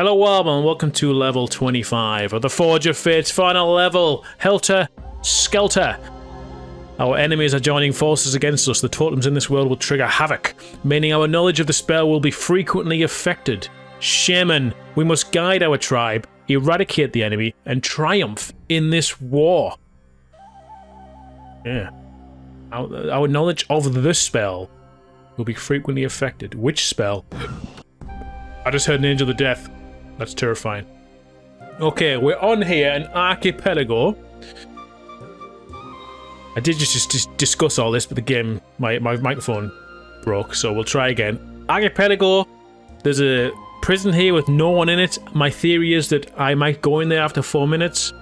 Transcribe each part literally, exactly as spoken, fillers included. Hello world, and welcome to level twenty-five of the Forge of Fates final level, Helter Skelter. Our enemies are joining forces against us. The totems in this world will trigger havoc, meaning our knowledge of the spell will be frequently affected. Shaman, we must guide our tribe, eradicate the enemy, and triumph in this war. Yeah. Our, our knowledge of the spell will be frequently affected. Which spell? I just heard an Angel of Death. That's terrifying. Okay, we're on here, an archipelago. I did just, just, just discuss all this, but the game, my, my microphone broke, so we'll try again. Archipelago, there's a prison here with no one in it. My theory is that I might go in there after four minutes.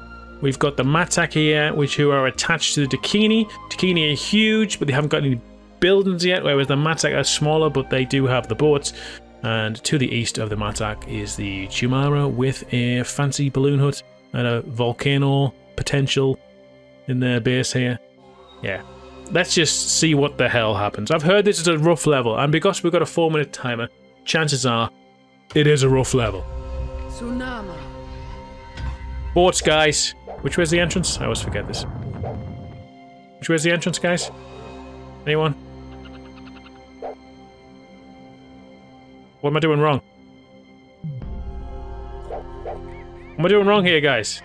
We've got the Matak here, which who are attached to the Dakini. Dakini are huge, but they haven't got any buildings yet, whereas the Matak are smaller, but they do have the boats. And to the east of the Matak is the Chumara with a fancy balloon hut and a volcano potential in their base here. Yeah. Let's just see what the hell happens. I've heard this is a rough level, and because we've got a four minute timer, chances are it is a rough level. Tsunami. Boats, guys. Which way's the entrance? I always forget this. Which way's the entrance, guys? Anyone? What am I doing wrong? What am I doing wrong here, guys?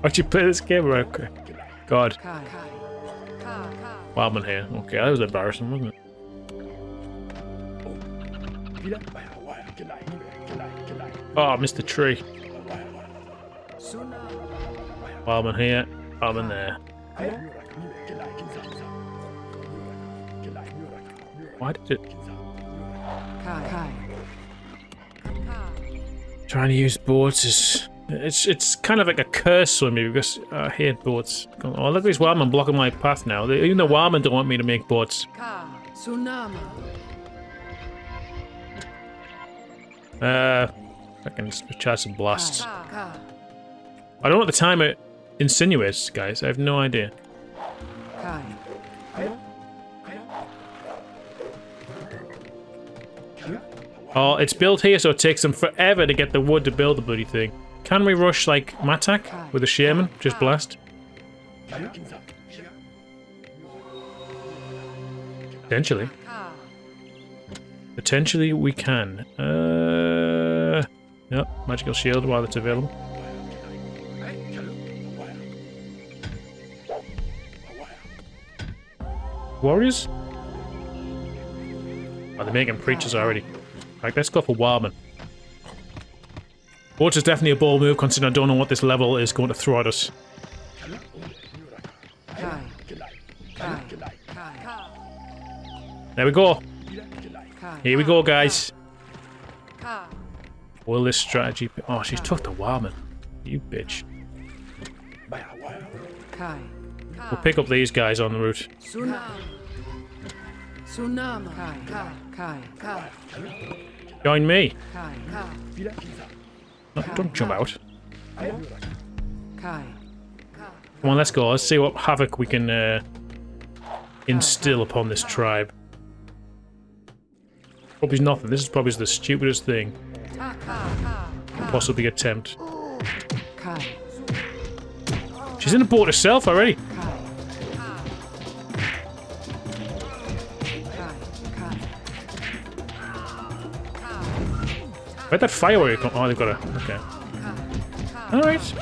Why'd you play this game? Okay. God. Wildman here. Okay, that was embarrassing, wasn't it? Oh, I missed the tree. Wildman here. Wildman there. Why did it... Trying to use boards is... It's it's kind of like a curse for me because I hate boards. Oh, look at these wildmen blocking my path now. They, even the wildmen don't want me to make boards. Uh, I can just charge some blasts. I don't know what the timer insinuates, guys. I have no idea. Oh, it's built here, so it takes them forever to get the wood to build the bloody thing. Can we rush like Matak with a shaman? Just blast. Potentially. Potentially we can. Uh, yep, magical shield while it's available. Warriors? Oh, they're making preachers already. Right, let's go for Wildman. Watch is definitely a bold move, considering I don't know what this level is going to throw at us. There we go. Here we go, guys. Will this strategy... Oh, she's took the Wildman. You bitch. We'll pick up these guys on the route. Join me. No, don't jump out. Come on, let's go. Let's see what havoc we can uh, instill upon this tribe. Probably nothing. This is probably the stupidest thing we can possibly attempt. She's in a boat herself already. Where'd that firework come? Oh, they've got a... Okay. Alright.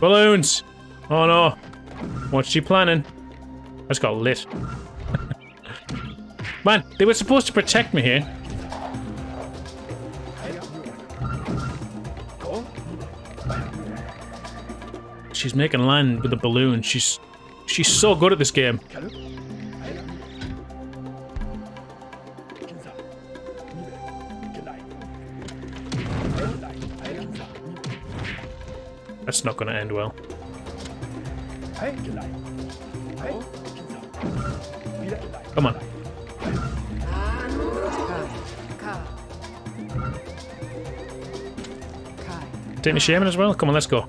Balloons! Oh no. What's she planning? I just got lit. Man, they were supposed to protect me here. She's making land with a balloon. She's... She's so good at this game. That's not gonna end well. Come on. Take the shaman as well? Come on, let's go.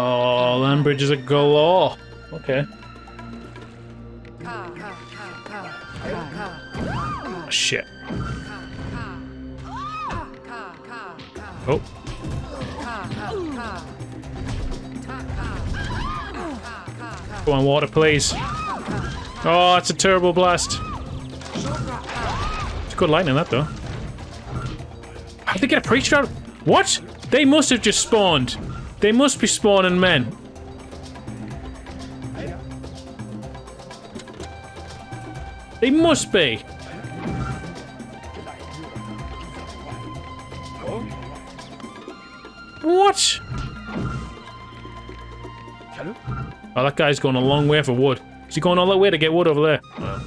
Oh, land bridges are galore. Okay. Oh, shit. Oh. Go on, water, please. Oh, it's a terrible blast. It's good lightning, that, though. How did they get a preacher out? What? They must have just spawned. They must be spawning men. They must be. What? Oh, that guy's going a long way for wood. Is he going all that way to get wood over there? Oh.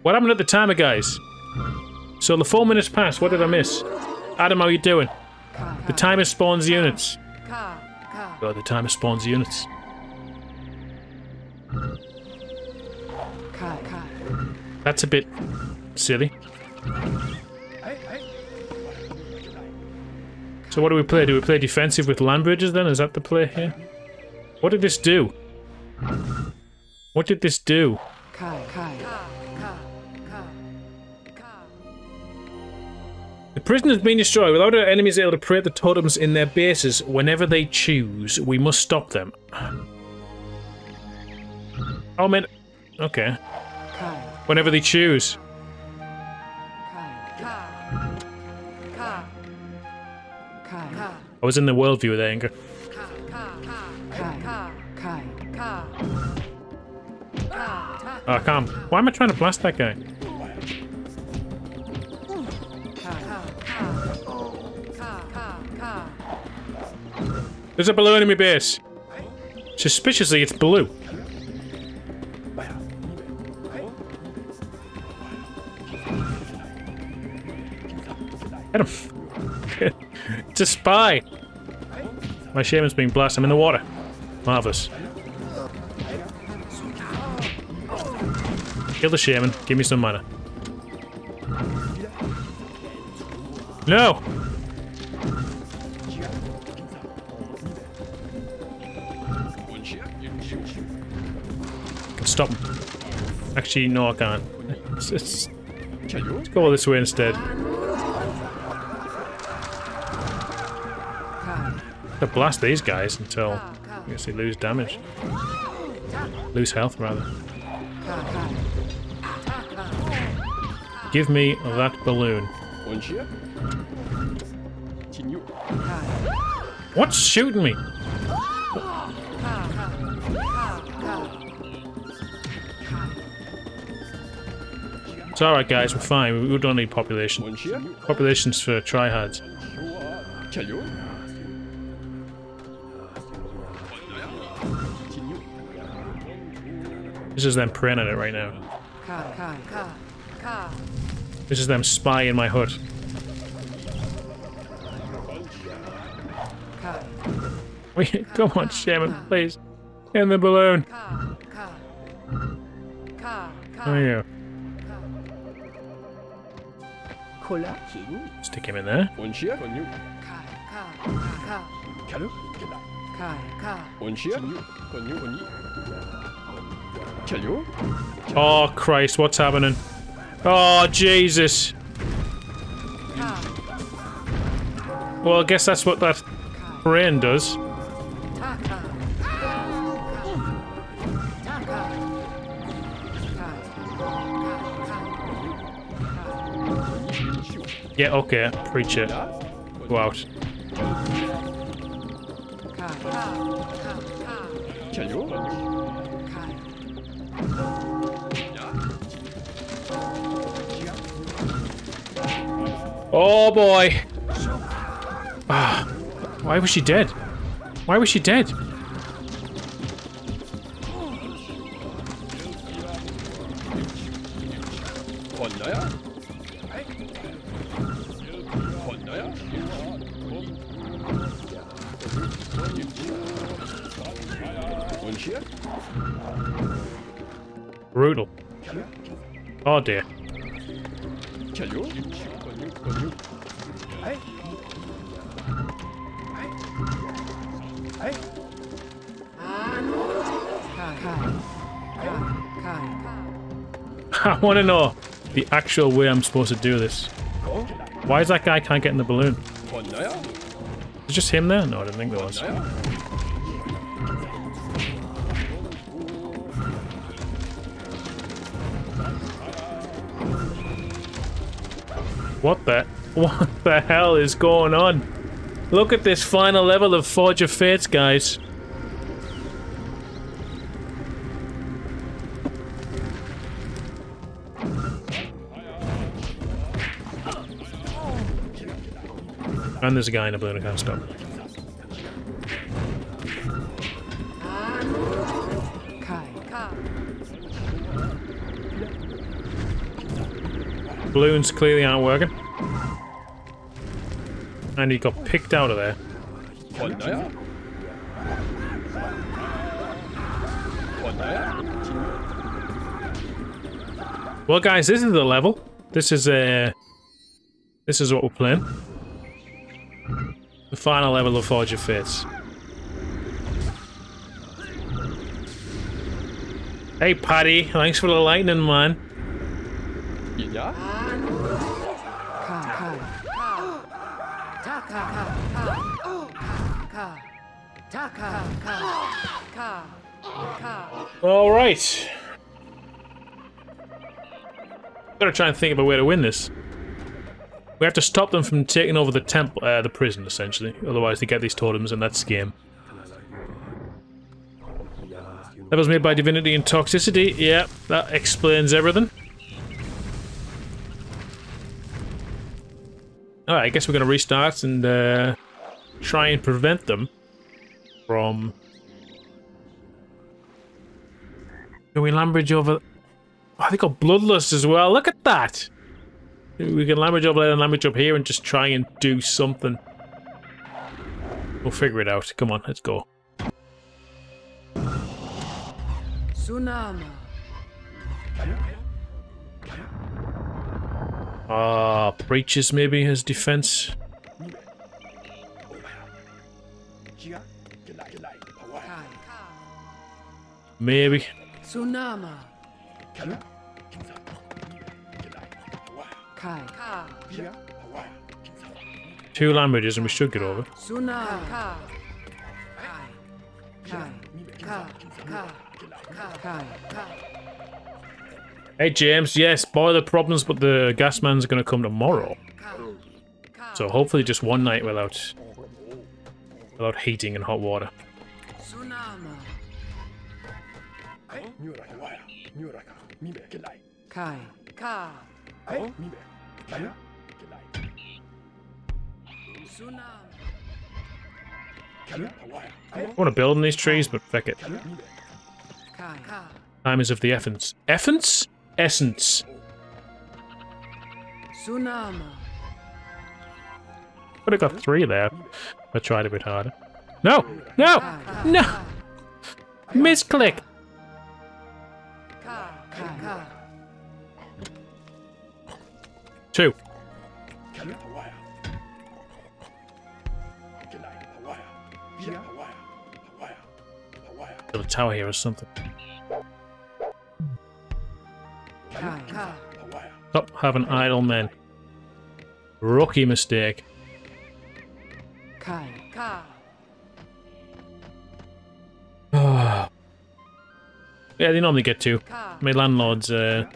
What happened at the timer, guys? So the four minutes passed. What did I miss? Adam, how are you doing? The timer spawns units. God, the timer spawns units. That's a bit silly. So what do we play? Do we play defensive with land bridges then? Is that the play here? What did this do? What did this do? The prison has been destroyed. Without our enemies able to create the totems in their bases whenever they choose, we must stop them. Oh man. Okay. Whenever they choose. I was in the worldview with anger. Oh, calm. Why am I trying to blast that guy? There's a balloon in my base. Suspiciously, it's blue. Get him. It's a spy. My shaman's being blasted. I'm in the water. Marvellous. Kill the shaman. Give me some mana. No! Stop him. Actually, no, I can't. It's, it's, let's go this way instead. To blast these guys until I guess they lose damage, lose health rather. Give me that balloon. What's shooting me? It's alright guys, we're fine. We don't need population. Population's for tryhards. This is them praying at it right now. This is them spy in my hut. Come on, Shaman, please. In the balloon. Oh yeah. Stick him in there. Oh Christ, what's happening? Oh Jesus. Well, I guess that's what that brain does. Yeah, okay, preacher. Go out. Oh boy! Ah, why was she dead? Why was she dead? Brutal. Oh dear. Hey. I want to know the actual way I'm supposed to do this. Why is that guy can't get in the balloon? Is just him there? No, I didn't think there was. What the? What the hell is going on? Look at this final level of Forge of Fates, guys. And there's a guy in a balloon I can't stop. Balloons clearly aren't working. And he got picked out of there. Well, guys, this is the level. This is uh, this is what we're playing. The final level of Forge of Fates. Hey, Paddy, thanks for the lightning, man. Yeah. All right. Gotta try and think of a way to win this. We have to stop them from taking over the temple, uh, the prison, essentially. Otherwise, they get these totems, and that's the game. That was made by Divinity and Toxicity. Yeah, that explains everything. Alright, I guess we're going to restart and uh, try and prevent them from... Can we lambridge over... Oh, they got Bloodlust as well. Look at that! We can lamage up there and lamage up here and just try and do something. We'll figure it out. Come on, let's go. Tsunami. Ah, breaches maybe as defense. Maybe. Tsunami. Two languages and we should get over. Hey James, yes, boiler problems, but the gas man's gonna come tomorrow. So hopefully just one night without without heating and hot water. I want to build on these trees, but feck it. Time is of the essence. Essence? Essence. Could have got three there. I tried a bit harder. No! No! No! Misclick! Two. Got a tower here or something. Stop having idle men. Rookie mistake. Yeah, they normally get two. My landlord's uh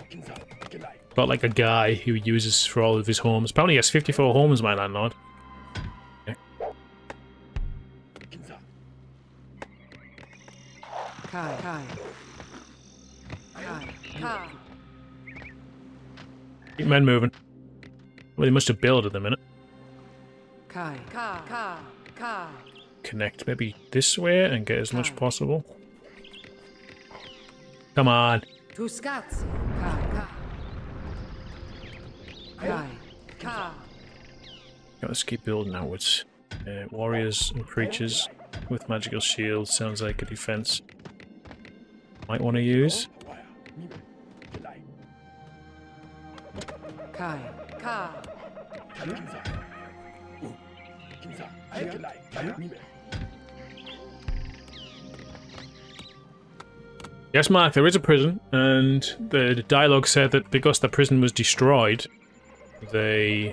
got like a guy who uses for all of his homes. Apparently he has fifty-four homes, my landlord. Okay. Kai, Kai. Kai, Kai. Keep men moving. Well, they must have built at the minute. Kai, Kai, Kai, Kai. Connect maybe this way and get as much as possible. Come on. Two scats. Kai, Kai. Let's keep building outwards. Uh, warriors and creatures with magical shields sounds like a defense. Might want to use. Yes, Mark, there is a prison, and the dialogue said that because the prison was destroyed, they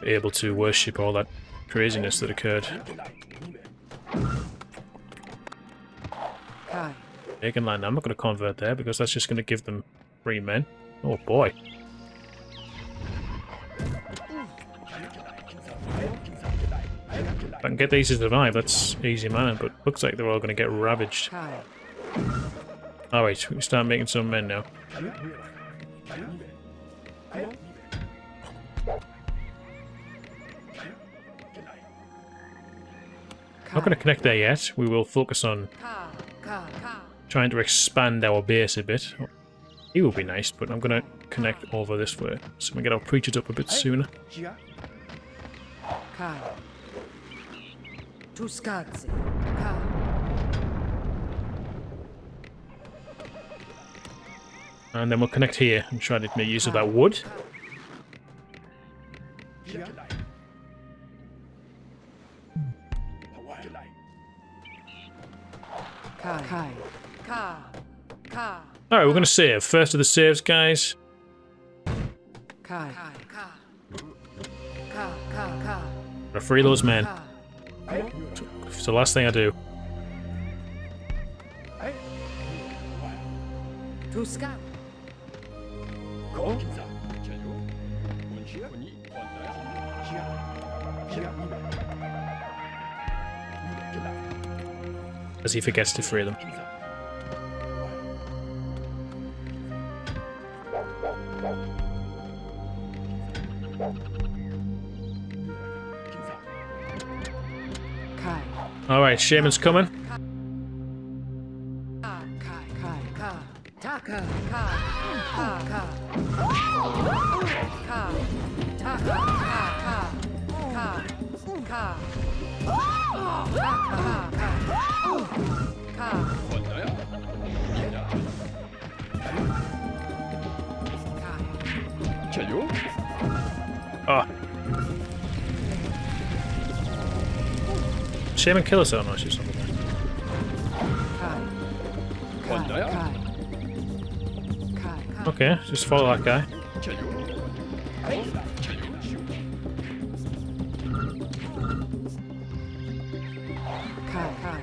were able to worship all that craziness that occurred. Hi. They can land. I'm not going to convert there because that's just going to give them three men. Oh boy. If I can get these to survive, that's easy man, but looks like they're all going to get ravaged. Alright, we start making some men now. Not going to connect there yet, we will focus on trying to expand our base a bit. It will be nice, but I'm going to connect over this way, so we can get our preachers up a bit sooner. And then we'll connect here and try to make use of that wood. Alright, we're going to save. First of the saves, guys. I'm gonna free those men. It's the last thing I do. As he forgets to free them. Alright, Shaman's coming. Oh. Shaman kill us, oh no, she's not. Okay, just follow that guy.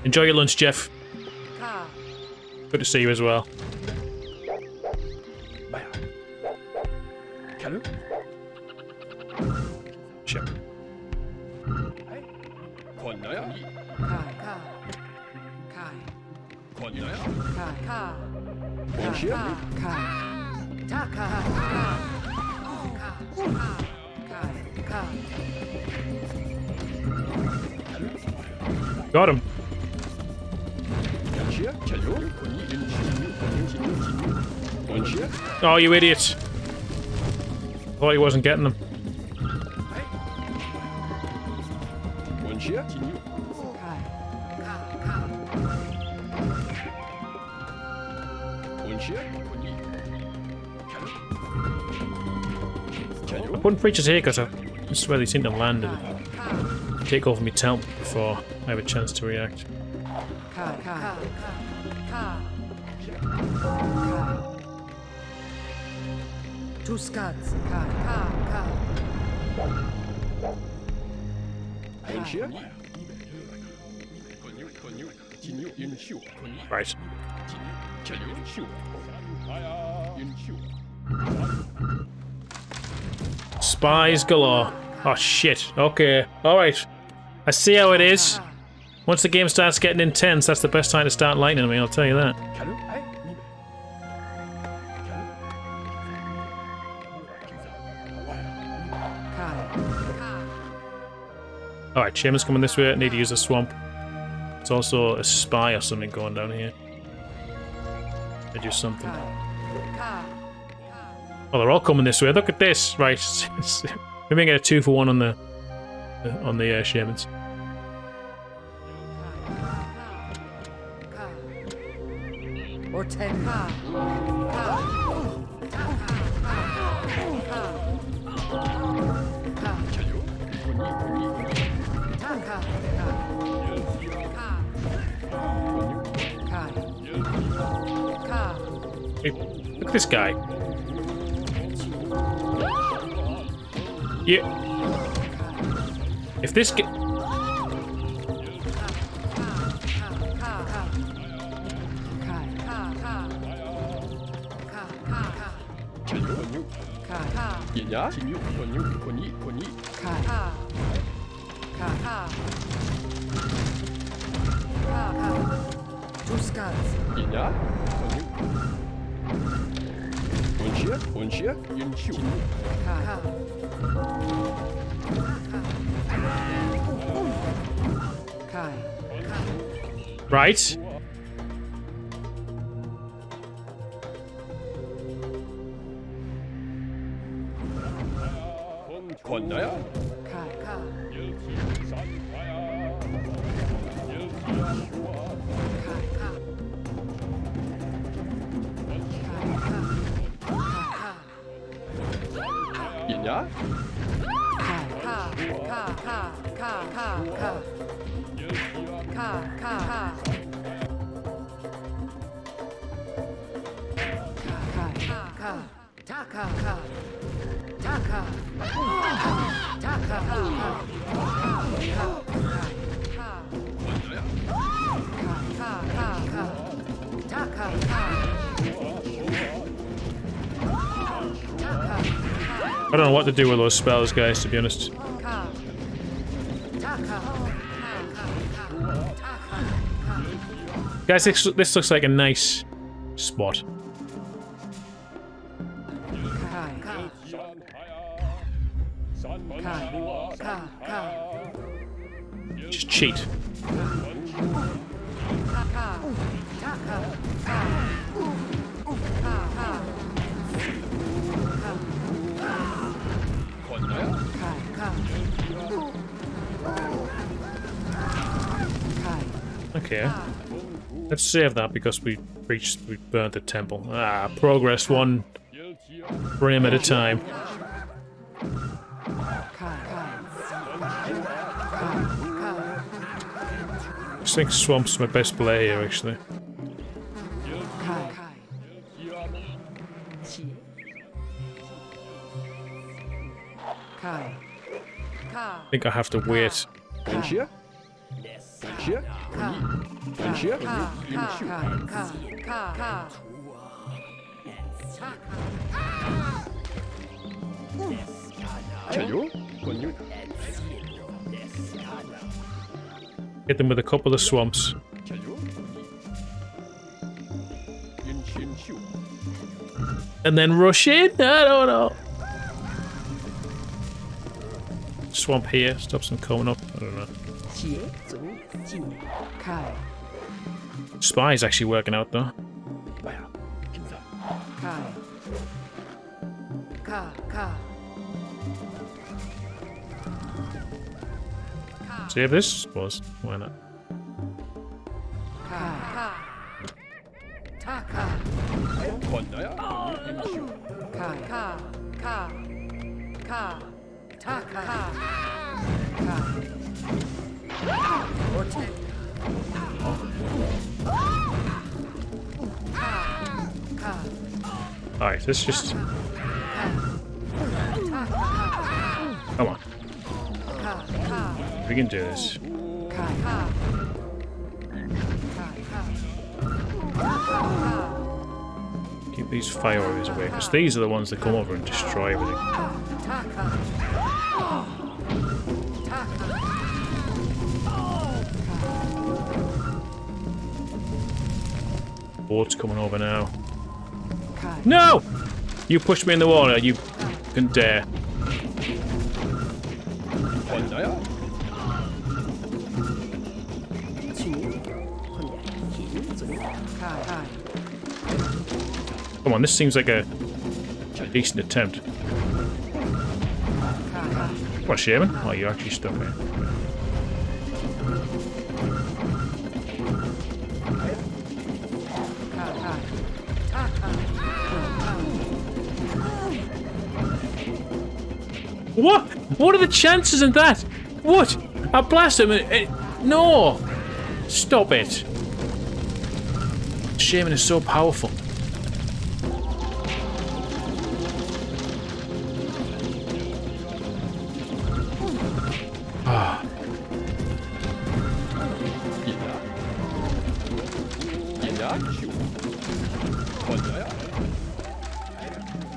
Enjoy your lunch, Jeff. Good to see you as well. Sure. Got him. Oh, you idiot. Thought he wasn't getting them. I put preachers here because that's where they seem to land and take over me town before I have a chance to react. Right. Spies galore. Oh shit. Okay. Alright. I see how it is. Once the game starts getting intense, that's the best time to start lightning me, I'll tell you that. Alright, Shaman's coming this way. I need to use a swamp. It's also a spy or something going down here. They do something. Oh, they're all coming this way. Look at this. Right. We may get a two for one on the on the uh, Shamans. Or ten. It, look at this guy. Yeah. If this get. Yeah. Right. I don't know what to do with those spells, guys, to be honest. Guys, this, this looks like a nice spot. Just cheat. Okay, let's save that because we reached, we burnt the temple. Ah, progress one frame at a time. I think Swamp's my best play here, actually. I think I have to wait. Hit them with a couple of swamps. And then rush in? I don't know. Swamp here stops them coming up. I don't know. Spy's actually working out though. See if this was. Why not? Alright, let's just. Come on. We can do this. Keep these fire warriors away, because these are the ones that come over and destroy everything. Board's coming over now. No! You pushed me in the water, you can dare. Come on, this seems like a decent attempt. What, Shaman? Oh, you're actually stuck here. What? What are the chances in that? What? I blast him and it, no! Stop it. Shaman is so powerful.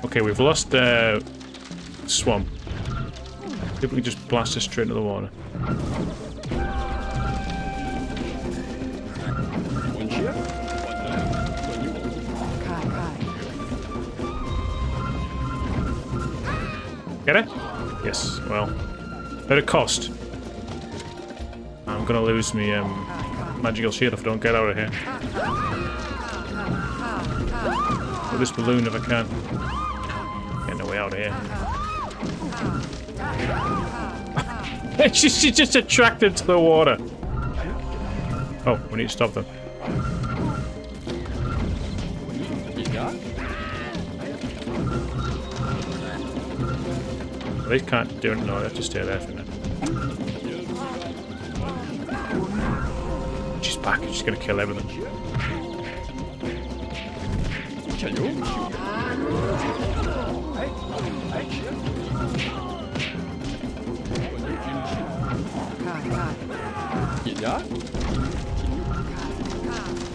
Okay, we've lost the uh, swamp. If we can just blast us straight into the water. Get it? Yes, well. At a cost. I'm gonna lose me um, magical shield if I don't get out of here. Put this balloon if I can. Get no way out of here. she, she just attracted to the water. Oh, we need to stop them. They can't do it. No, they have to stay there for a minute. She's back. She's going to kill everything. I'm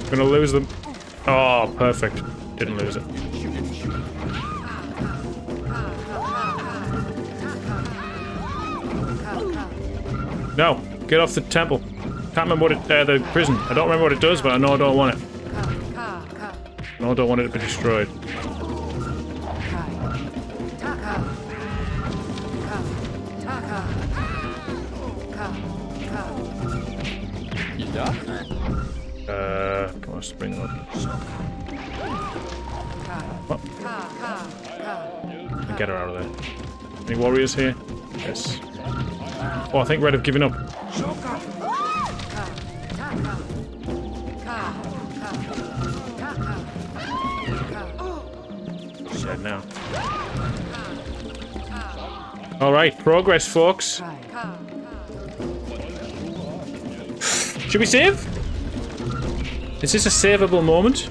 going to lose them. Oh, perfect. Didn't lose it. No, get off the temple. Can't remember what it, uh, the prison. I don't remember what it does, but I know I don't want it. I know I don't want it to be destroyed. Uh, come on, let's bring it up. Oh. Get her out of there. Any warriors here? Yes. Oh, I think Red have given up. He's dead now. Alright, progress, folks. Should we save? Is this a savable moment?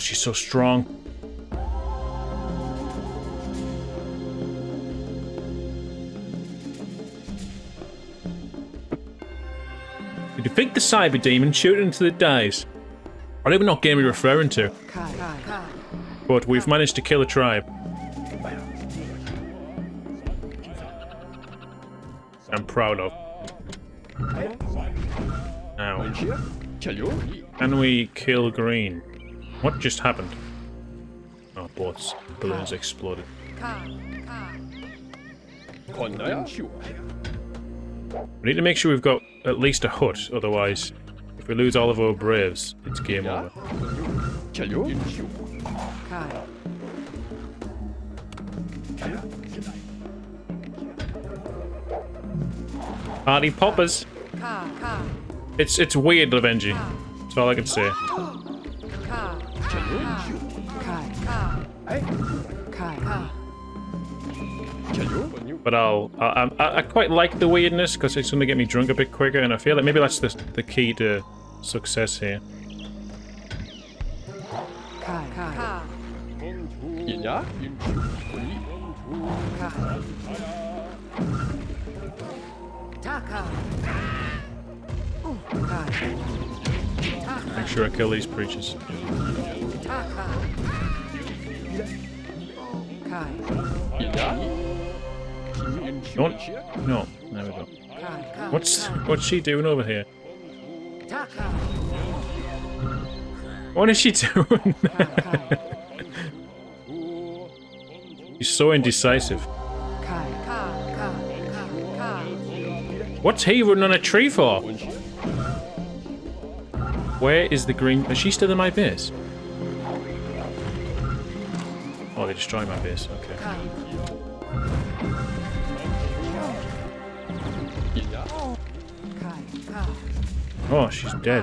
She's so strong. You defeat the cyber demon, shoot it until it dies. I don't even know what game you're referring to. But we've managed to kill a tribe. I'm proud of. Now, can we kill green? What just happened? Oh, boats. Balloons exploded. We need to make sure we've got at least a hut, otherwise, if we lose all of our braves, it's game over. Party poppers! It's, it's weird, Levenji. That's all I can say. But I'll, I, I, I quite like the weirdness because it's going to get me drunk a bit quicker, and I feel like maybe that's the, the key to success here. Make sure I kill these preachers. Don't, no, there we go. What's what's she doing over here? What is she doing? She's so indecisive. What's he running on a tree for? Where is the green? Is she still in my base? Oh, they destroyed my base. Okay. Oh, she's dead.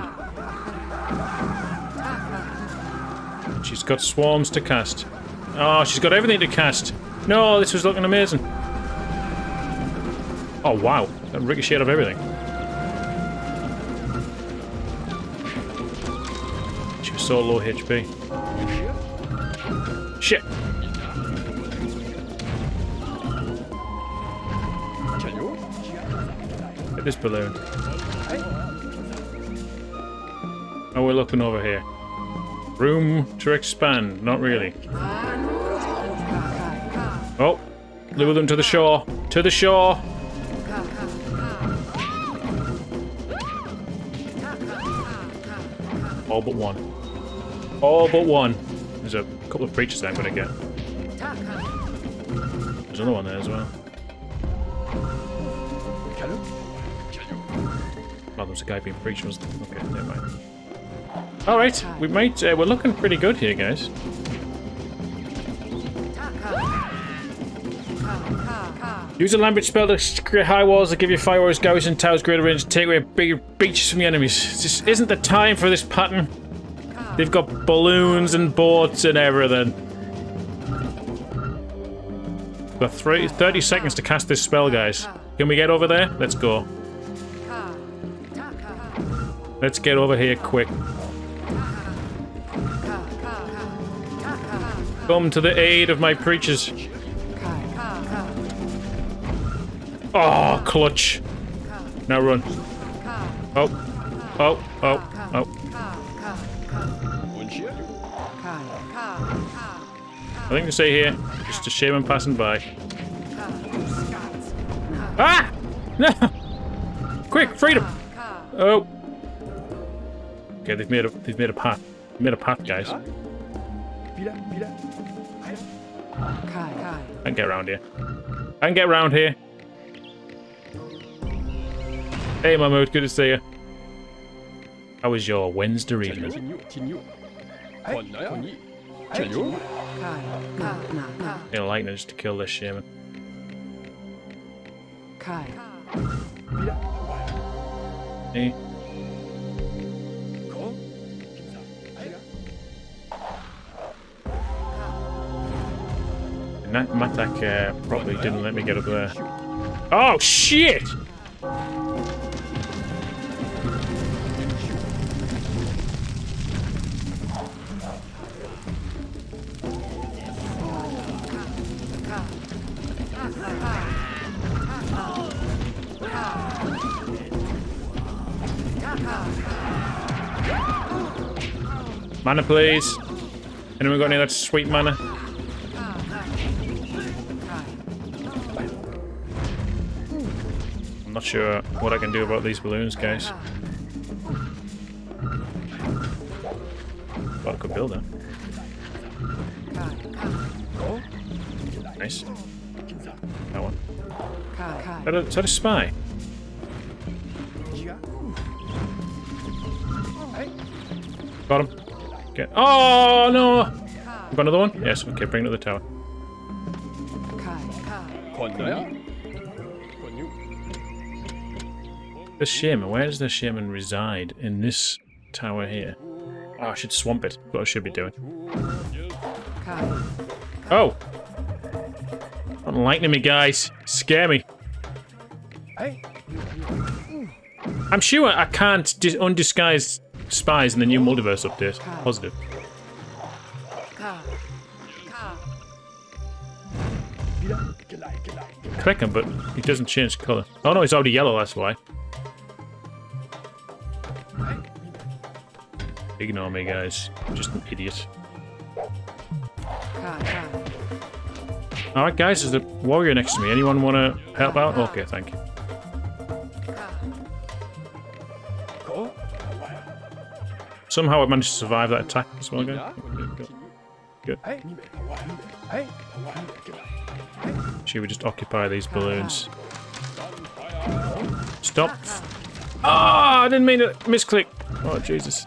She's got swarms to cast. Oh, she's got everything to cast. No, this was looking amazing. Oh, wow. That ricocheted off everything. so low H P. Shit! Get this balloon. Oh, we're looking over here. Room to expand. Not really. Oh! Lure them to the shore! To the shore! All but one. All but one. There's a couple of creatures that I'm going to get. There's another one there as well. Oh, there's a guy being preached. Okay, never mind. Alright, we might, uh, we're looking pretty good here, guys. Use a language spell to create high walls that give you fireworks, garrison towers, greater range, to take away bigger beaches from the enemies. This isn't the time for this pattern. They've got balloons and boats and everything. We've got thirty seconds to cast this spell, guys. Can we get over there? Let's go. Let's get over here quick. Come to the aid of my preachers. Oh, clutch. Now run. Oh. Oh. Oh. Oh. I think they say here, just a shaman passing by. Ah! No! Quick, freedom! Oh. Okay, they've made a they've made a path. They've made a path, guys. I can get around here. I can get around here. Hey, Mahmoud, good to see you. How was your Wednesday evening? Need a lightning just to kill this shaman. Hey. Matak uh, probably didn't let me get up there. Oh, shit! Mana, please. Anyone got any of that sweet mana? I'm not sure what I can do about these balloons, guys. Thought I could build them. Nice. That one. Is that a, is that a spy? Got him. Okay. Oh no! Got another one? Yes. Okay, bring it to the tower. The shaman. Where does the shaman reside in this tower here? Oh, I should swamp it. That's what I should be doing. Oh! Don't lightning me, guys. Scare me. I'm sure I can't dis undisguise spies in the new multiverse update. Positive. Click him, but he doesn't change colour. Oh no, he's already yellow, that's why. Ignore me, guys. I'm just an idiot. Alright, guys, there's a warrior next to me. Anyone want to help out? Okay, thank you. Somehow I managed to survive that attack as well, guys. Good. Good. Should we just occupy these balloons? Stop! Ah! Oh, I didn't mean to misclick. Oh Jesus!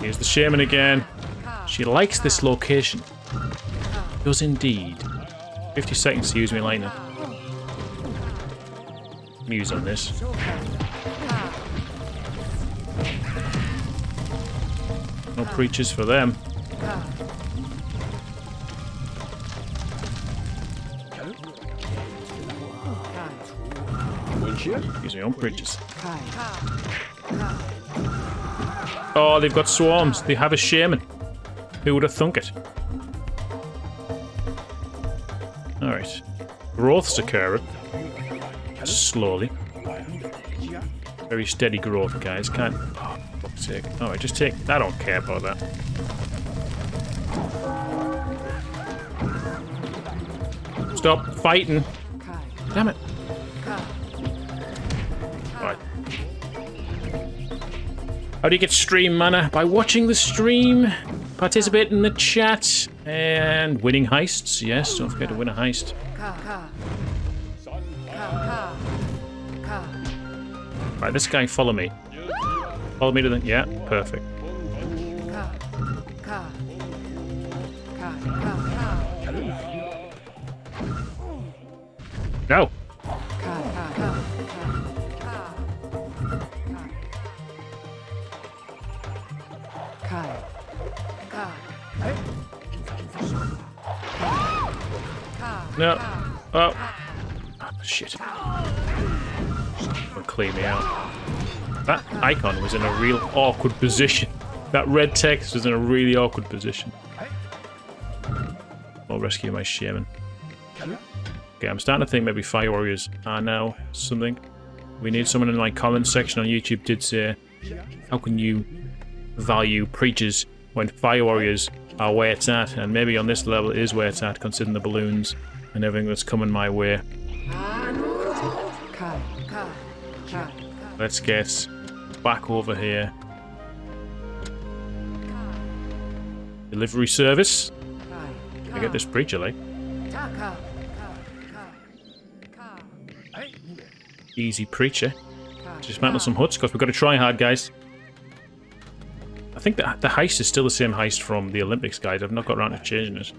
Here's the shaman again. She likes this location. Does indeed. fifty seconds to use me lightning. Muse on this. No preachers for them. here? Use my own bridges. Oh, they've got swarms. They have a shaman. Who would have thunk it? Alright. Growth's occurring. Slowly. Very steady growth, guys. Can't. Oh, fuck's sake. Alright, just take. I don't care about that. Stop fighting. Damn it. Right. How do you get stream mana? By watching the stream, participate in the chat, and winning heists. Yes, don't forget to win a heist. Right, this guy, follow me. Follow me to the... Yeah, perfect. No. No. Oh. Oh, shit. Don't clean me out. That icon was in a real awkward position. That red text was in a really awkward position. I'll rescue my shaman. Okay, I'm starting to think maybe Fire Warriors are now something. We need someone in my comment section on YouTube did say, how can you value preachers when Fire Warriors are where it's at? And maybe on this level it is where it's at, considering the balloons and everything that's coming my way. Let's get back over here. Delivery service. I get this preacher, like. Easy preacher. Dismantle some huts because we've got to try hard, guys. I think that the heist is still the same heist from the Olympics, guys. I've not got around to changing it.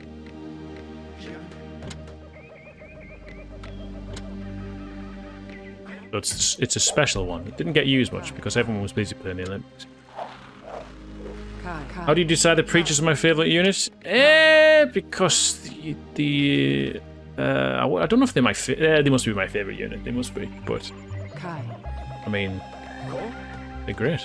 So it's, it's a special one. It didn't get used much because everyone was busy playing the Olympics. How do you decide the preachers are my favourite unit? Eh, because the... the Uh, I don't know if they're my fa uh, they must be my favourite unit, they must be, but I mean, they're great.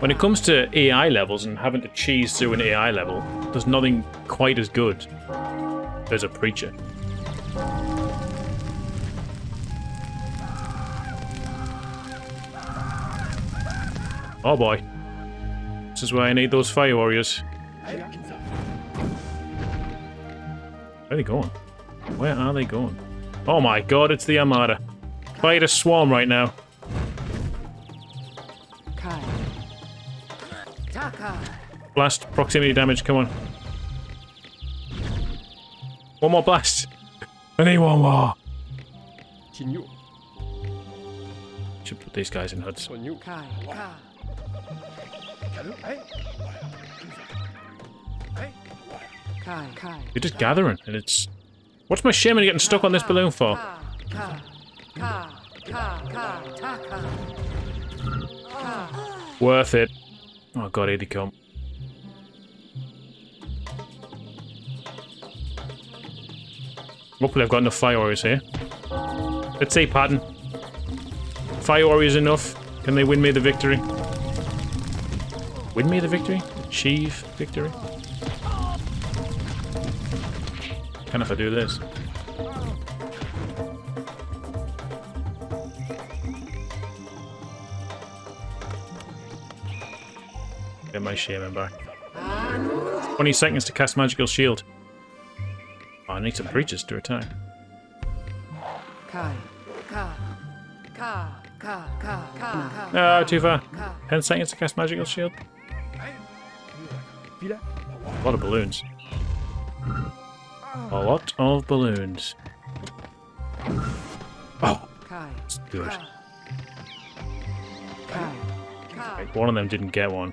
When it comes to A I levels and having to cheese through an A I level, there's nothing quite as good as a preacher. Oh boy, this is why I need those Fire Warriors. Where are they going? Where are they going? Oh my god, it's the Armada. Fight a swarm right now. Blast, proximity damage, come on. One more blast. I need one more. Should put these guys in huds. They're just gathering, and it's... What's my shaman getting stuck on this balloon for? Worth it. Oh god, here they come. Hopefully I've got enough Fire Warriors here. Let's see, pardon. Fire Warriors enough. Can they win me the victory? Win me the victory? Achieve victory? Can if I do this? Get my shaman back. twenty seconds to cast magical shield. Oh, I need some breaches to attack. No, too far. ten seconds to cast magical shield. A lot of balloons. A lot of balloons. Oh, that's good. Right, one of them didn't get one.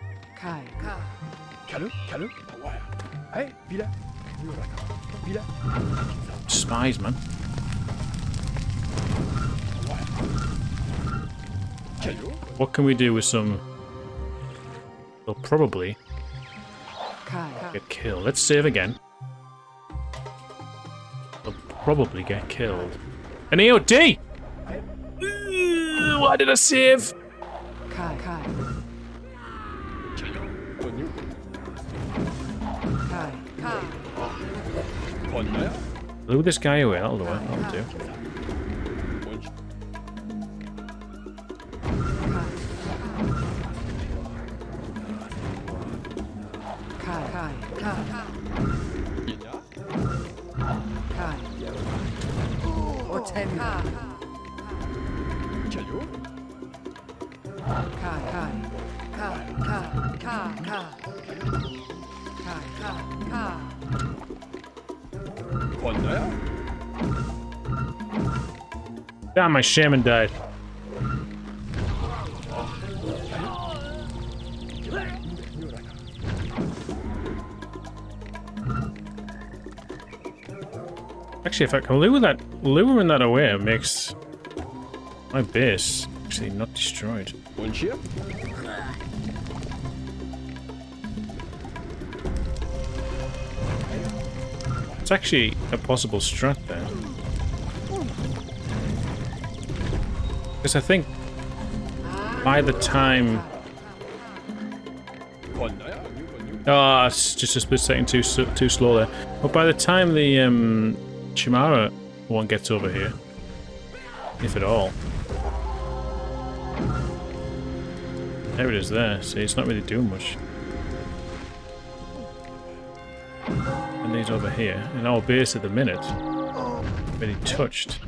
Spies, man. What can we do with some... They'll probably get killed. Let's save again. Probably get killed. An E O D! Ooh, why did I save? Kai, Kai. Kai, Kai. Blew this guy away, that'll do it. That'll do. Kai, Kai, Kai. Kai. Or ten. Kai, Kai. Kai, Kai, Kai, Kai. Kai, Kai, Kai. Damn, my shaman died. Actually, if I can lure that, luring that away, it makes my base actually not destroyed. One ship. It's actually a possible strat there. Because I think by the time... Oh, it's just a split second too too slow there. But by the time the um, Chumara one gets over here, if at all. There it is there. See, it's not really doing much. Over here, and our base at the minute really touched.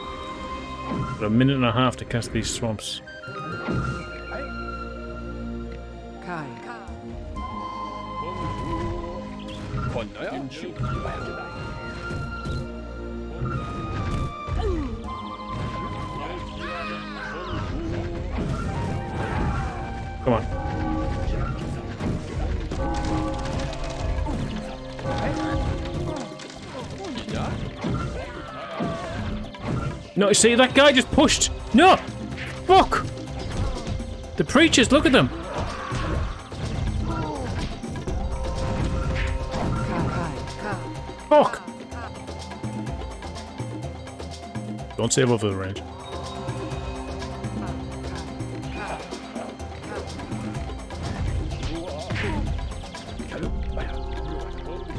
Got a minute and a half to cast these swamps. Come on. No, see, that guy just pushed. No! Fuck! The preachers, look at them. Fuck! Don't save over the range.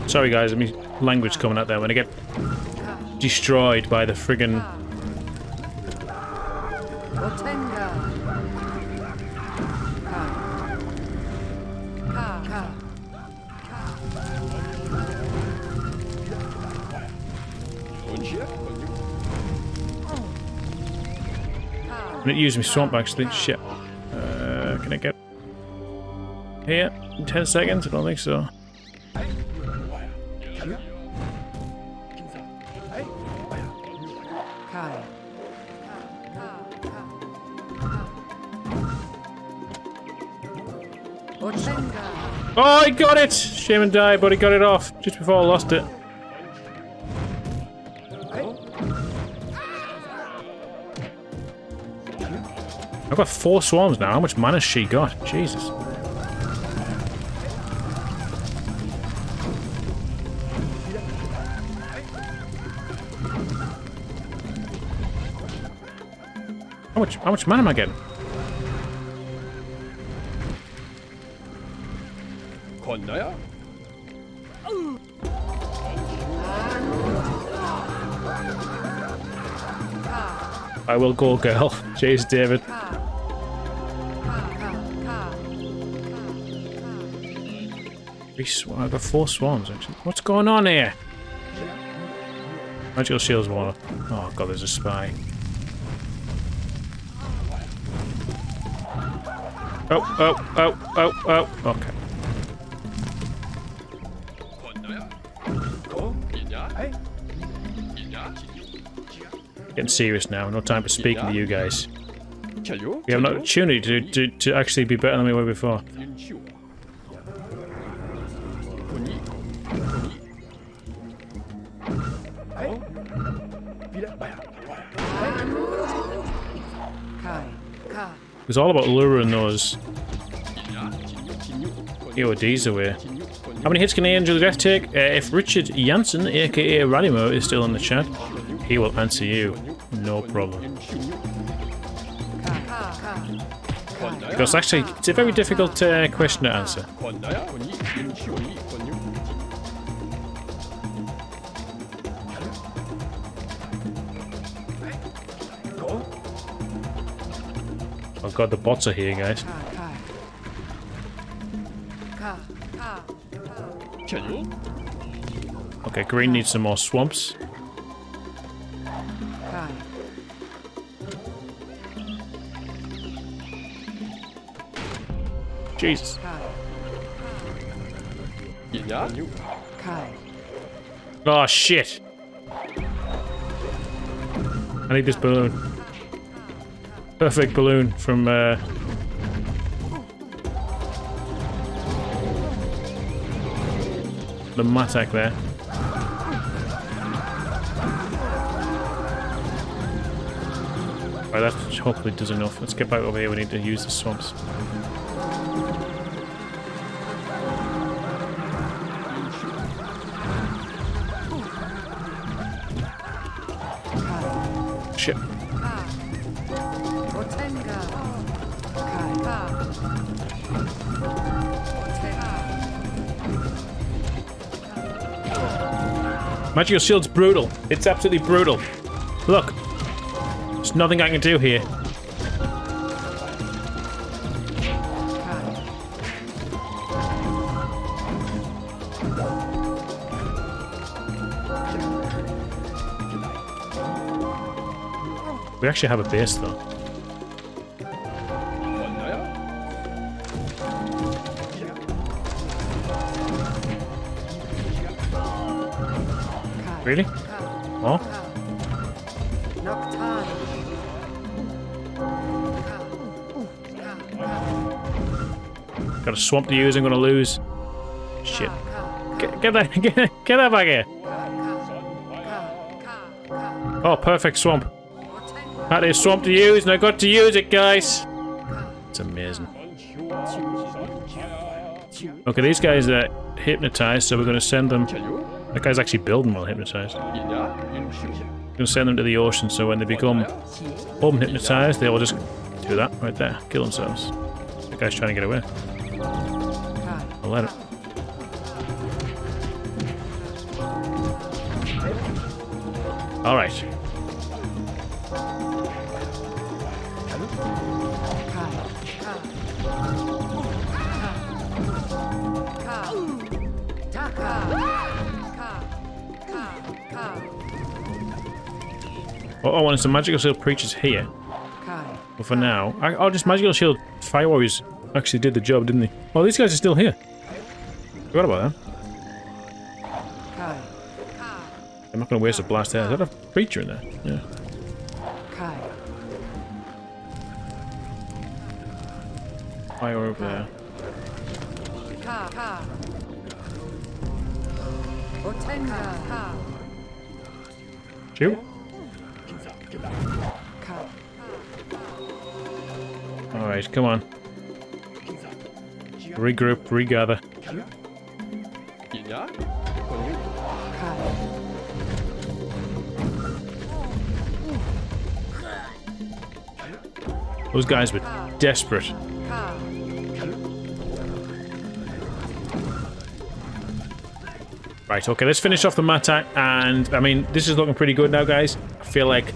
Sorry guys, I mean language coming out there when I get destroyed by the friggin' and it used me swamp actually. Shit. Uh, can I get here in ten seconds? I don't think so. Oh, I got it! Shaman died, but he got it off just before I lost it. I've got four swarms now. How much mana has she got? Jesus. How much? How much mana am I getting? I will go, girl. Jeez, David. I've got four swans, actually. What's going on here? Magical shields water. Oh god, there's a spy. Oh, oh, oh, oh, oh. Okay. Getting serious now. No time for speaking to you guys. We have an opportunity to, to, to actually be better than we were before. It's all about luring those A O Ds away. How many hits can Angel of Death take? Uh, if Richard Jansen, aka Radimo, is still in the chat, he will answer you. No problem. Because actually, it's a very difficult uh, question to answer. Oh god, the bots are here, guys. Okay, green needs some more swamps. Jesus. Oh shit! I need this balloon. Perfect balloon from uh the Matak there. Right, that hopefully does enough. Let's get back over here, we need to use the swamps. Shit. Magical shield's brutal. It's absolutely brutal. Look. There's nothing I can do here. We actually have a base though. Really? More? Got a swamp to use, I'm gonna lose. Shit. Get, get that get, get that back here. Oh, perfect swamp. That is swamp to use, and I got to use it, guys. It's amazing. Okay, these guys are hypnotized, so we're gonna send them. That guy's actually building while hypnotized. We're gonna send them to the ocean, so when they become unhypnotized, they will just do that right there, kill themselves. That guy's trying to get away. I'll let him. All right. Oh, I want some magical shield preachers here. But for now, I, oh, just magical shield fire warriors actually did the job, didn't they? Oh, these guys are still here. Forgot about them. I'm not going to waste a blast there. Is that a preacher in there? Yeah. Fire over there. Shoot. Alright, come on. Regroup, regather. Those guys were desperate. Right, okay, let's finish off the Matak, and I mean, this is looking pretty good now, guys. I feel like...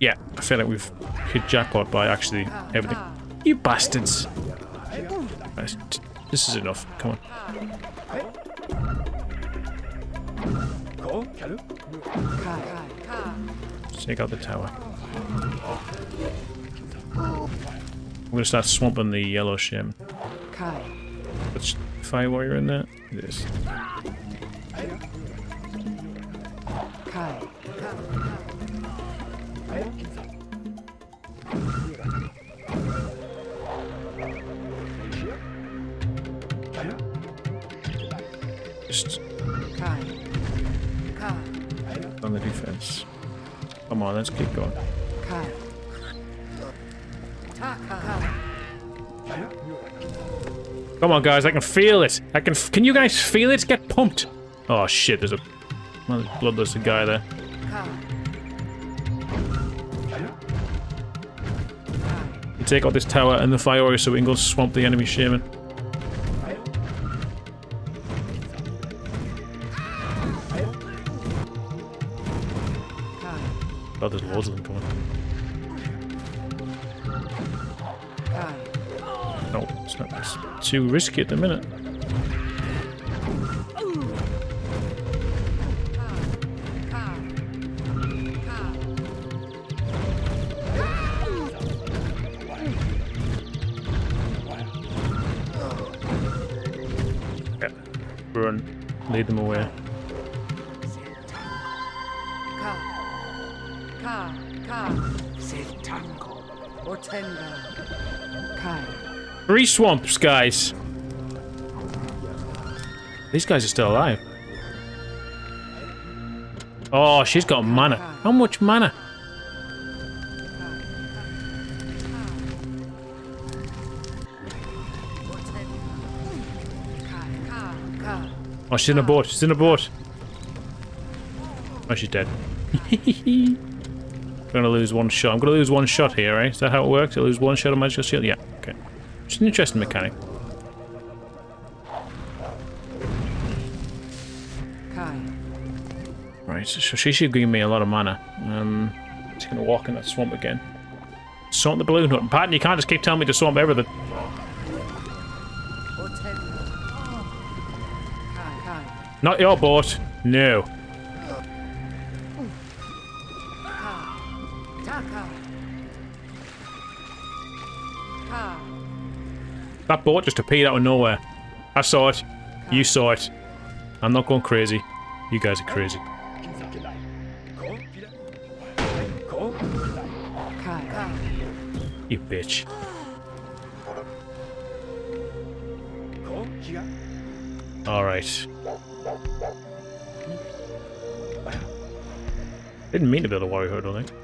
Yeah, I feel like we've hit jackpot by actually everything. You bastards! Right, this is enough, come on. Let's take out the tower. I'm gonna start swamping the yellow shaman. Let's fire warrior in there. This. Just. impact on the defense. Come on, let's keep going. Come on, guys, I can feel it. I can. F can you guys feel it? Get pumped. Oh shit, there's a well, there's a bloodlusted guy there. We take out this tower and the Fiori so we can go swamp the enemy shaman. Oh, there's loads of them coming. No, it's not. It's too risky at the minute. Yeah. Run. Lead them away. Three swamps, guys. These guys are still alive. Oh, she's got mana. How much mana? Oh, she's in a boat. She's in a boat. Oh, she's dead. I'm gonna lose one shot. I'm gonna lose one shot here, right? Is that how it works? I lose one shot on magical shield? Yeah, okay. It's an interesting mechanic. Right, so she should give me a lot of mana. Um, she's gonna walk in that swamp again. Swamp the balloon hut. Patton, you can't just keep telling me to swamp everything. Not your boat. No. That boat just appeared out of nowhere. I saw it. You saw it. I'm not going crazy. You guys are crazy. You bitch. Alright. Didn't mean to build a warrior, don't they?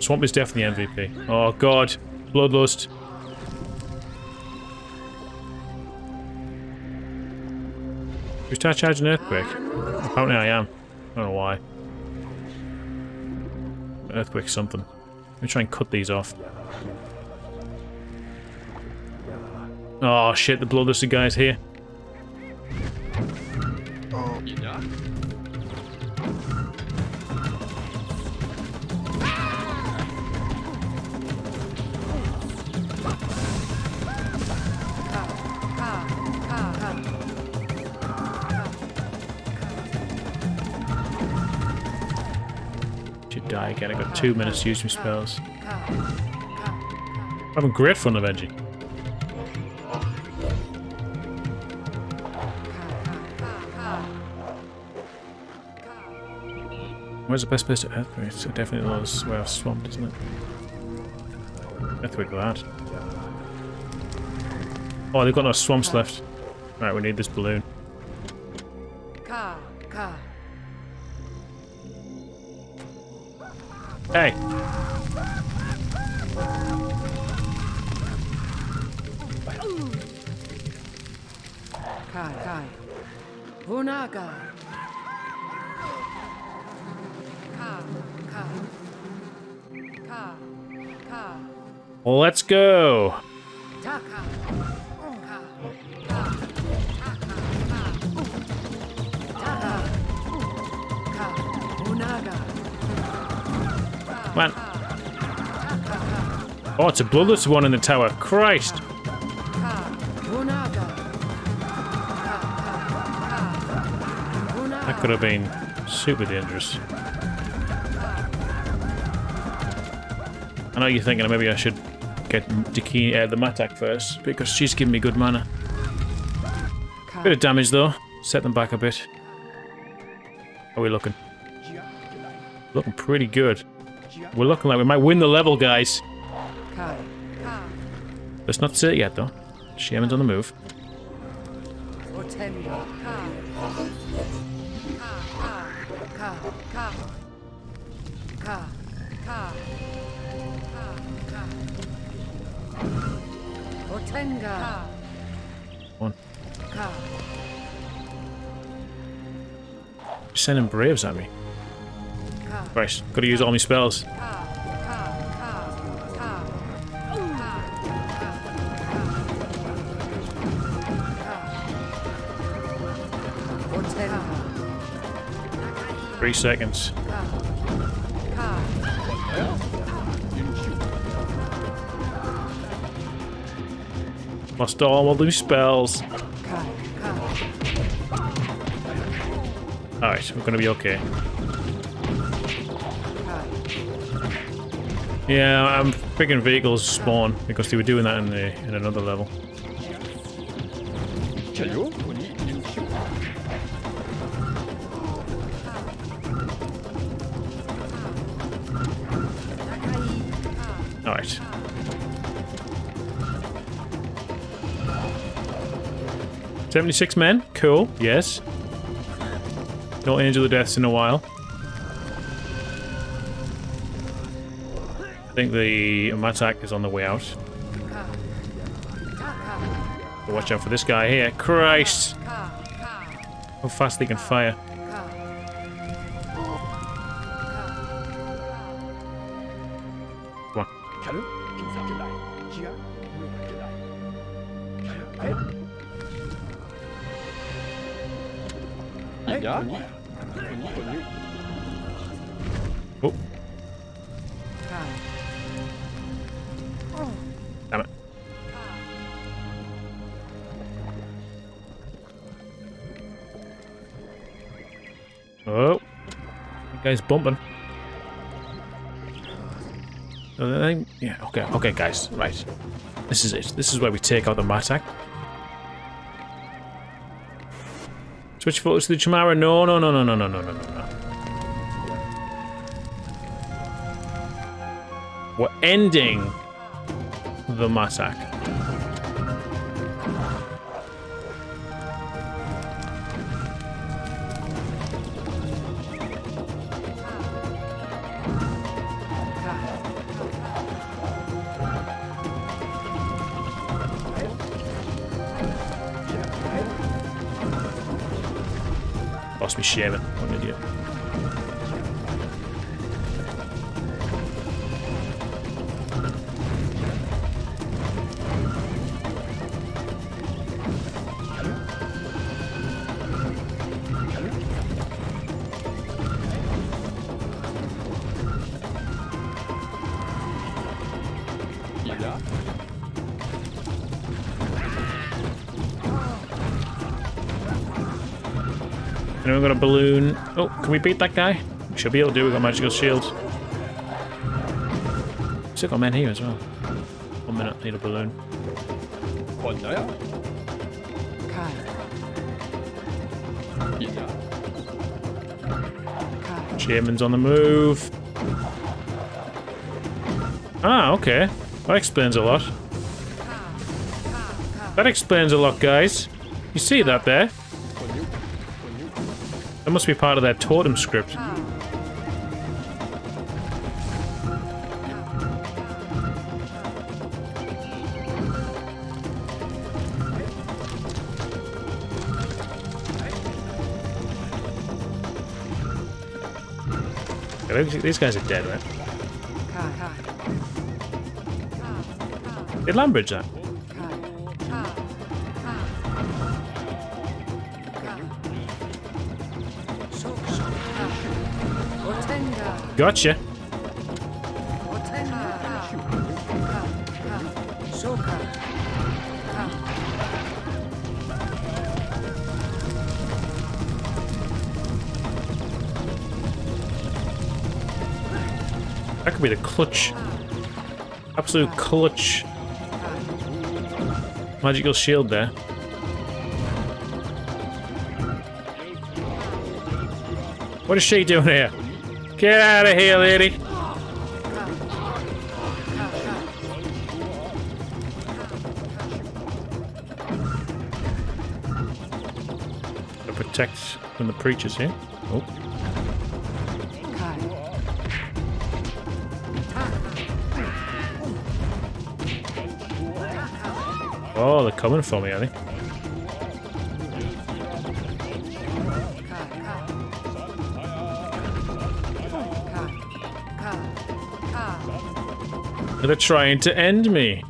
Swamp is definitely M V P. Oh god. Bloodlust. We start charging Earthquake. Apparently I am. I don't know why. Earthquake something. Let me try and cut these off. Oh shit, the bloodlusted guy's here. Die again. I got two minutes to use my spells. I'm having great fun avenging. Where's the best place to earthquake? It's definitely the lowest way I've swamped, isn't it? Earthquake that. Oh, they've got no swamps left. Right, we need this balloon. Hey! Let's go! Man. Oh, it's a bloodless one in the tower. Christ. That could have been super dangerous. I know you're thinking maybe I should get Dakini, uh, the Matak first, because she's giving me good mana. Bit of damage though. Set them back a bit. How are we looking? Looking pretty good. We're looking like we might win the level, guys. Let's not sit yet, though. Shaman's on the move. Ka, ka. Ka, ka. Ka, ka. Otenga. One. Ka. You're sending Braves at me. Ka. Christ, gotta use all my spells. Ka. Three seconds. Lost all these spells. Alright, we're gonna be okay. Yeah, I'm thinking vehicles spawn because they were doing that in the in another level. Alright. seventy-six men? Cool, yes. No Angel of Deaths in a while. I think the Matak is on the way out. So watch out for this guy here. Christ! How fast they can fire. Oh. Damn it. Oh. That guy's bumping. Yeah, okay, okay guys, right. This is it. This is where we take out the Matak. Switch focus to the Chumara. No, no, no, no, no, no, no, no, no. We're ending the Matak. Lost me Shaman, what an idiot. And we've got a balloon. Oh, can we beat that guy? We should be able to do it. We've got magical shields. Still got men here as well. One minute, I need a balloon. Shaman's on the move. Ah, okay. That explains a lot. That explains a lot, guys. You see that there? That must be part of that totem script. These guys are dead, right? Did Lambridge that? Gotcha. That could be the clutch. Absolute clutch. Magical shield there. What is she doing here? Get out of here, lady! To protect from the preachers here. Oh. Oh, they're coming for me, are they? They're trying to end me.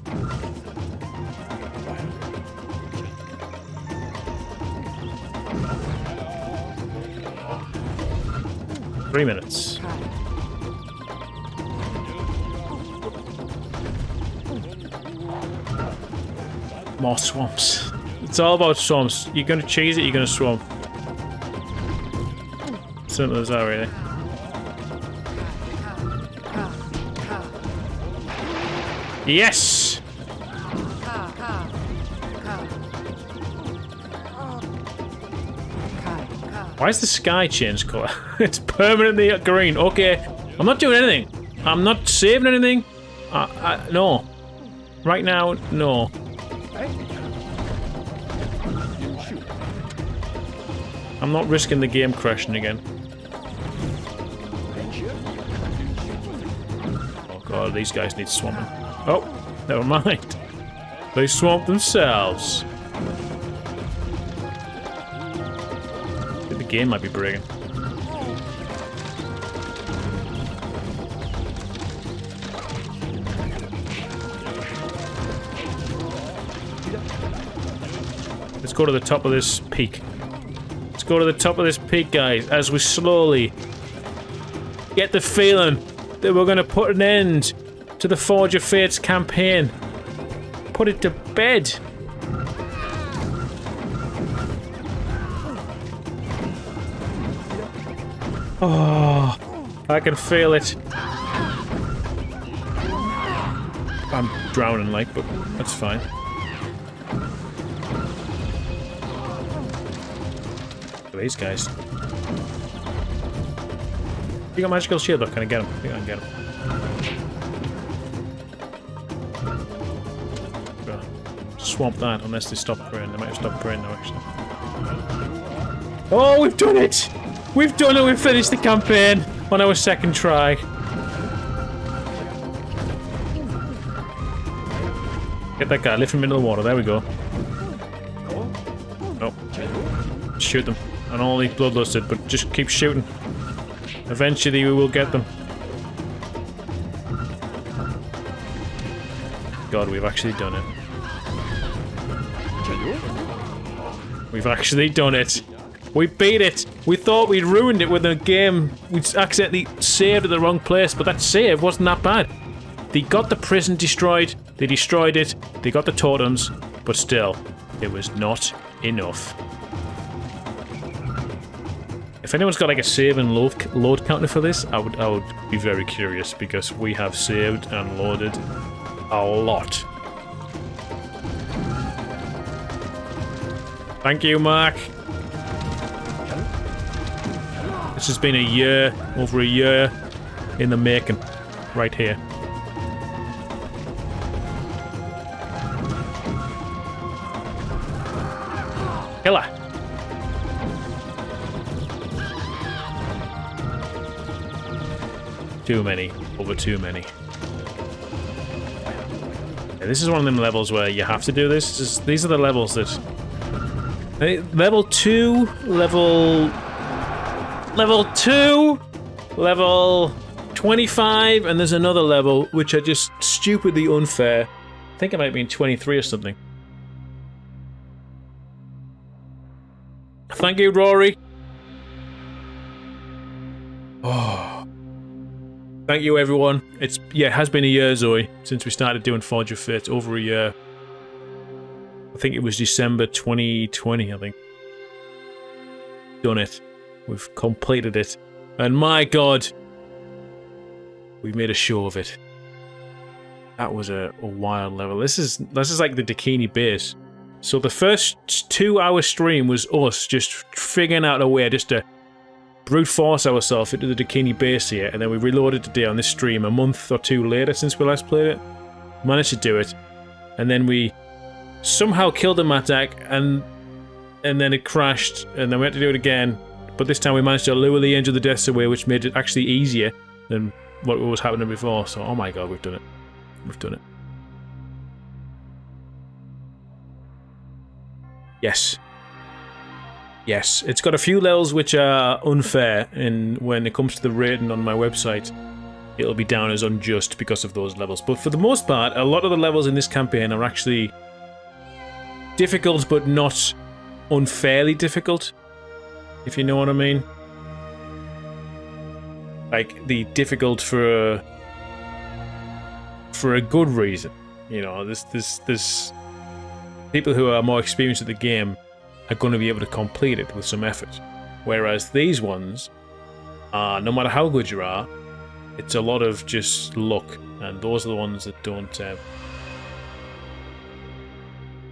Three minutes. More swamps. It's all about swamps. You're gonna cheese it, you're gonna swamp. Simple as that, really. Yes! Why is the sky changed colour? It's permanently green. Okay. I'm not doing anything. I'm not saving anything. I, I, no. Right now, no. I'm not risking the game crashing again. Oh god, these guys need swamping. Oh, never mind. They swamp themselves. The game might be breaking. Let's go to the top of this peak. Let's go to the top of this peak, guys, as we slowly get the feeling that we're going to put an end to the Forge of Fates campaign. Put it to bed. Oh, I can feel it. I'm drowning, like, but that's fine. These guys. You got magical shield, though. Can I get him? I think I can get him. Swamp that, unless they stop praying. They might have stopped praying, though, actually. Oh, we've done it! We've done it! We've finished the campaign on our second try. Get that guy. Lift him into the water. There we go. Oh. Shoot them. And all these bloodlusted, but just keep shooting. Eventually we will get them. God, we've actually done it. We've actually done it. We beat it. We thought we'd ruined it with a game. We accidentally saved at the wrong place, but that save wasn't that bad. They got the prison destroyed. They destroyed it. They got the totems, but still, it was not enough. If anyone's got like a save and load, load counter for this, I would I would be very curious, because we have saved and loaded a lot. Thank you, Mark. This has been a year, over a year in the making, right here. Killer. Too many, over too many. Yeah, this is one of them levels where you have to do this. This is, these are the levels that... They, level two, level... Level two, level twenty-five, and there's another level which are just stupidly unfair. I think it might be in twenty-three or something. Thank you, Rory. Thank you, everyone. It's yeah, it has been a year, Zoe, since we started doing Forge of Fates. Over a year. I think it was December twenty twenty, I think. Done it. We've completed it. And my god, we made a show of it. That was a, a wild level. This is this is like the Dakini base. So the first two hour stream was us just figuring out a way just to brute force ourselves into the Dakini base here, and then we reloaded today on this stream a month or two later since we last played it. Managed to do it, and then we somehow killed the Matak, and and then it crashed, and then we had to do it again. But this time we managed to lure the Angel of Death away, which made it actually easier than what was happening before. So, oh my god, we've done it. We've done it. Yes. Yes, it's got a few levels which are unfair, and when it comes to the rating on my website, it'll be down as unjust because of those levels. But for the most part, a lot of the levels in this campaign are actually difficult, but not unfairly difficult, if you know what I mean. Like, the difficult for a, for a good reason. You know, this this this people who are more experienced at the game are going to be able to complete it with some effort, whereas these ones are, no matter how good you are, it's a lot of just luck, and those are the ones that don't um,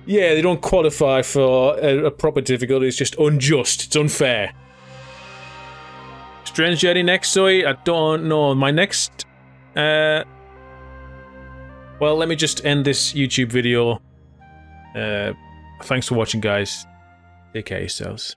yeah, they don't qualify for a, a proper difficulty. It's just unjust, it's unfair. Strange Journey next, Zoe? I don't know. My next uh, well, let me just end this YouTube video. Uh, thanks for watching, guys. Take care of yourselves.